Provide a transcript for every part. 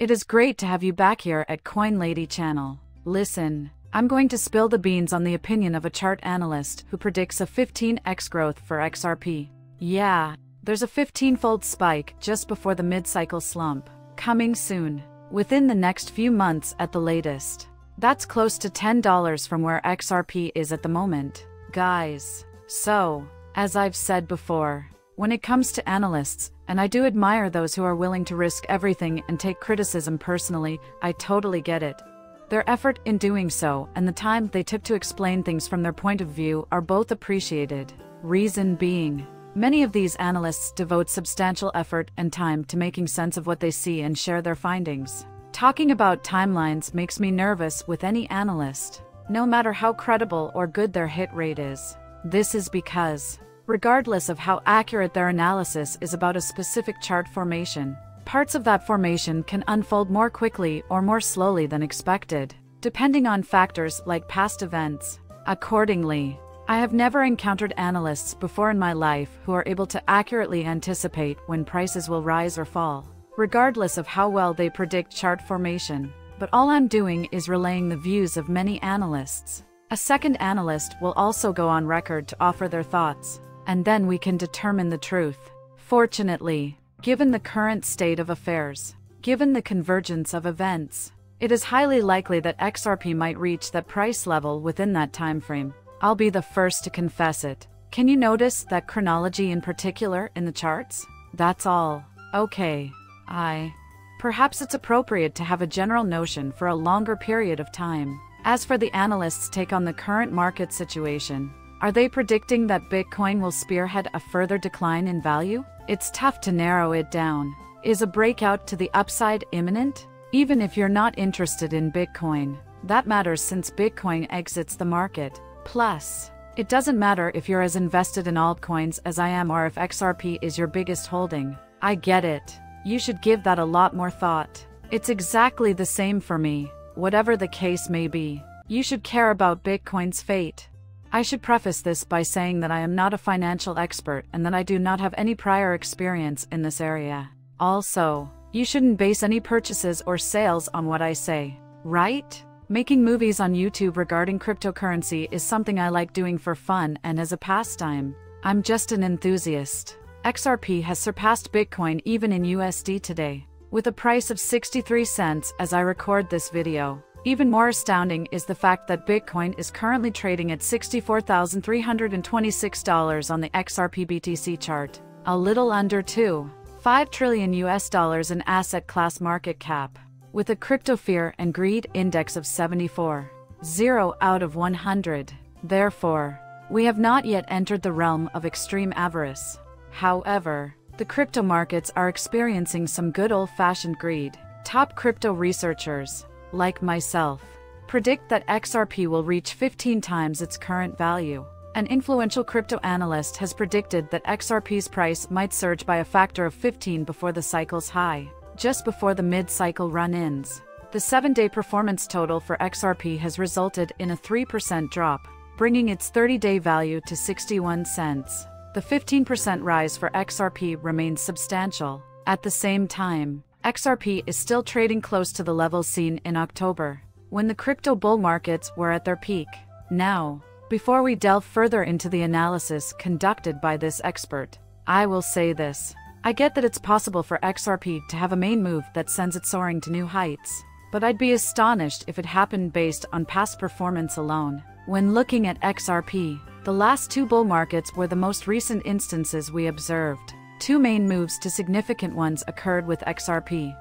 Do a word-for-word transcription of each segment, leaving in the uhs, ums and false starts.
It is great to have you back here at Coin Lady channel. Listen, I'm going to spill the beans on the opinion of a chart analyst who predicts a fifteen X growth for X R P. Yeah, there's a fifteen-fold spike just before the mid-cycle slump, coming soon, within the next few months at the latest. That's close to ten dollars from where X R P is at the moment, guys. So, as I've said before, when it comes to analysts, and I do admire those who are willing to risk everything and take criticism personally, I totally get it. Their effort in doing so and the time they took to explain things from their point of view are both appreciated. Reason being, many of these analysts devote substantial effort and time to making sense of what they see and share their findings. Talking about timelines makes me nervous with any analyst, no matter how credible or good their hit rate is. This is because, regardless of how accurate their analysis is about a specific chart formation, parts of that formation can unfold more quickly or more slowly than expected, depending on factors like past events. Accordingly, I have never encountered analysts before in my life who are able to accurately anticipate when prices will rise or fall, regardless of how well they predict chart formation. But all I'm doing is relaying the views of many analysts. A second analyst will also go on record to offer their thoughts, and then we can determine the truth. Fortunately, given the current state of affairs, given the convergence of events, it is highly likely that X R P might reach that price level within that time frame. I'll be the first to confess it. Can you notice that chronology in particular in the charts? That's all. Okay. I. Perhaps it's appropriate to have a general notion for a longer period of time. As for the analysts' take on the current market situation, are they predicting that Bitcoin will spearhead a further decline in value? It's tough to narrow it down. Is a breakout to the upside imminent? Even if you're not interested in Bitcoin, that matters since Bitcoin exits the market. Plus, it doesn't matter if you're as invested in altcoins as I am or if X R P is your biggest holding. I get it. You should give that a lot more thought. It's exactly the same for me. Whatever the case may be, you should care about Bitcoin's fate. I should preface this by saying that I am not a financial expert and that I do not have any prior experience in this area. Also, you shouldn't base any purchases or sales on what I say, right? Making movies on YouTube regarding cryptocurrency is something I like doing for fun and as a pastime. I'm just an enthusiast. X R P has surpassed Bitcoin even in U S D today, with a price of sixty-three cents as I record this video. Even more astounding is the fact that Bitcoin is currently trading at sixty-four thousand three hundred twenty-six dollars on the X R P B T C chart, a little under two point five trillion U S dollars in asset class market cap, with a crypto fear and greed index of seventy-four point zero out of one hundred. Therefore, we have not yet entered the realm of extreme avarice. However, the crypto markets are experiencing some good old-fashioned greed. Top crypto researchers, like myself, predict that X R P will reach fifteen times its current value. An influential crypto analyst has predicted that X R P's price might surge by a factor of fifteen before the cycle's high, just before the mid-cycle run ends. The seven-day performance total for X R P has resulted in a three percent drop, bringing its thirty-day value to sixty-one cents. The fifteen percent rise for X R P remains substantial. At the same time, X R P is still trading close to the levels seen in October, when the crypto bull markets were at their peak. Now, before we delve further into the analysis conducted by this expert, I will say this. I get that it's possible for X R P to have a main move that sends it soaring to new heights, but I'd be astonished if it happened based on past performance alone. When looking at X R P, the last two bull markets were the most recent instances we observed. Two main moves to significant ones occurred with X R P.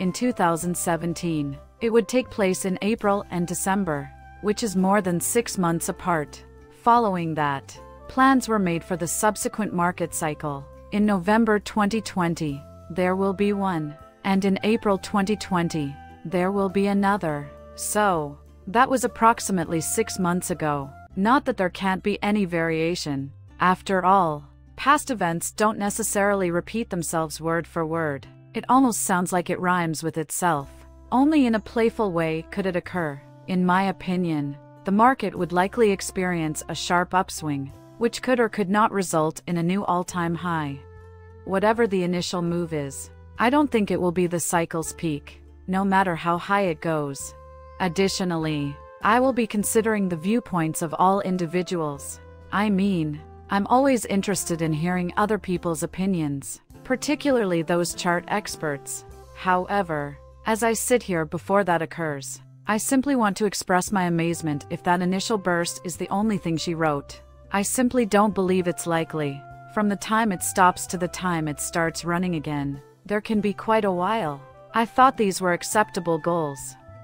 In two thousand seventeen, it would take place in April and December, which is more than six months apart. Following that, plans were made for the subsequent market cycle. In November twenty twenty, there will be one, and in April twenty twenty, there will be another. So, that was approximately six months ago. Not that there can't be any variation. After all, past events don't necessarily repeat themselves word for word. It almost sounds like it rhymes with itself. Only in a playful way could it occur. In my opinion, the market would likely experience a sharp upswing, which could or could not result in a new all-time high. Whatever the initial move is, I don't think it will be the cycle's peak. no matter how high it goes. Additionally, I will be considering the viewpoints of all individuals. I mean, I'm always interested in hearing other people's opinions, particularly those chart experts. However, as I sit here before that occurs, I simply want to express my amazement if that initial burst is the only thing she wrote. I simply don't believe it's likely. From the time it stops to the time it starts running again, there can be quite a while. I thought these were acceptable goals,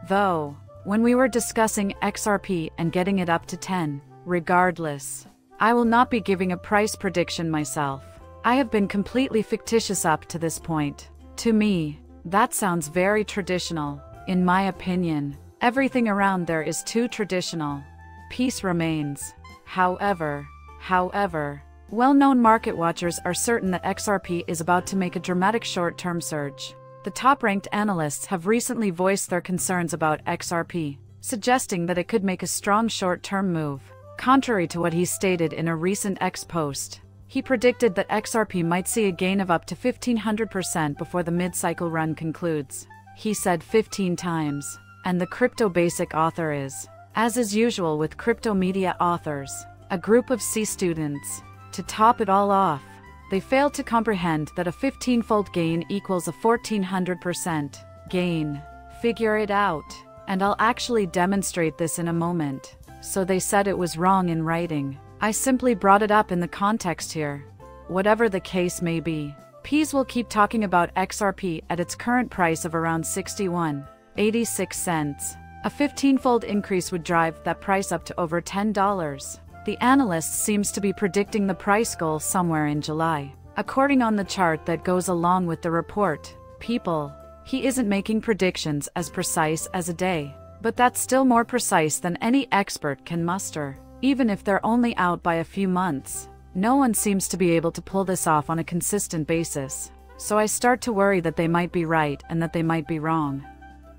though, when we were discussing X R P and getting it up to ten. Regardless, I will not be giving a price prediction myself. I have been completely fictitious up to this point. To me, that sounds very traditional. In my opinion, everything around there is too traditional. Peace remains. However, however, well-known market watchers are certain that X R P is about to make a dramatic short-term surge. The top-ranked analysts have recently voiced their concerns about X R P, suggesting that it could make a strong short-term move. Contrary to what he stated in a recent X post, he predicted that X R P might see a gain of up to fifteen hundred percent before the mid-cycle run concludes. He said fifteen times, and the crypto basic author is, as is usual with crypto media authors, a group of C students. To top it all off, they failed to comprehend that a fifteen-fold gain equals a fourteen hundred percent gain. Figure it out, and I'll actually demonstrate this in a moment. So they said it was wrong in writing. I simply brought it up in the context here. Whatever the case may be, Peas will keep talking about X R P at its current price of around sixty-one eighty-six cents. A fifteen-fold increase would drive that price up to over ten dollars. The analyst seems to be predicting the price goal somewhere in July. According on the chart that goes along with the report, people, he isn't making predictions as precise as a day, but that's still more precise than any expert can muster, even if they're only out by a few months. No one seems to be able to pull this off on a consistent basis, so I start to worry that they might be right and that they might be wrong.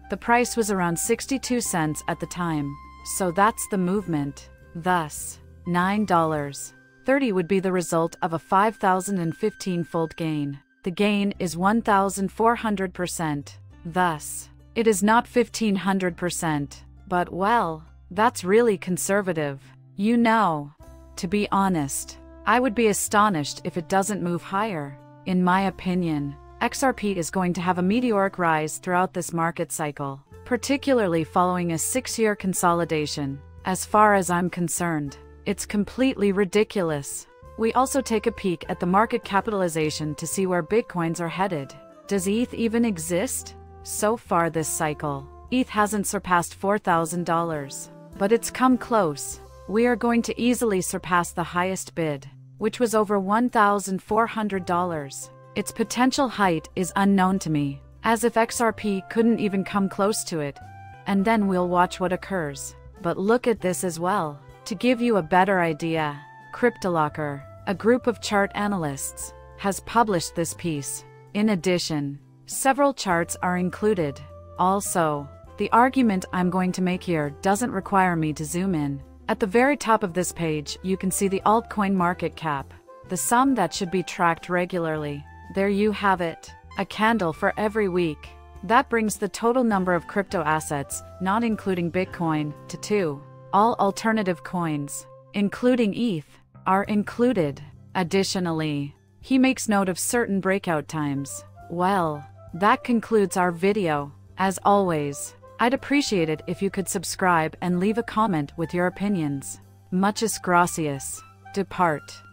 The price was around sixty-two cents at the time, so that's the movement. Thus, nine dollars and thirty cents would be the result of a five thousand fifteen-fold gain. The gain is one thousand four hundred percent. Thus, it is not fifteen hundred percent, but well, that's really conservative. You know, to be honest, I would be astonished if it doesn't move higher. In my opinion, X R P is going to have a meteoric rise throughout this market cycle, particularly following a six-year consolidation. As far as I'm concerned, it's completely ridiculous. We also take a peek at the market capitalization to see where Bitcoins are headed. Does E T H even exist? So far this cycle, E T H hasn't surpassed four thousand dollars, but it's come close. We are going to easily surpass the highest bid, which was over one thousand four hundred dollars. Its potential height is unknown to me, as if X R P couldn't even come close to it. And then we'll watch what occurs. But look at this as well. To give you a better idea, Cryptolocker, a group of chart analysts, has published this piece. In addition, several charts are included. Also, the argument I'm going to make here doesn't require me to zoom in. At the very top of this page, you can see the altcoin market cap, the sum that should be tracked regularly. There you have it, a candle for every week. That brings the total number of crypto assets, not including Bitcoin, to two. All alternative coins, including E T H, are included. Additionally, he makes note of certain breakout times. Well, that concludes our video. As always, I'd appreciate it if you could subscribe and leave a comment with your opinions. Muchas gracias. Depart.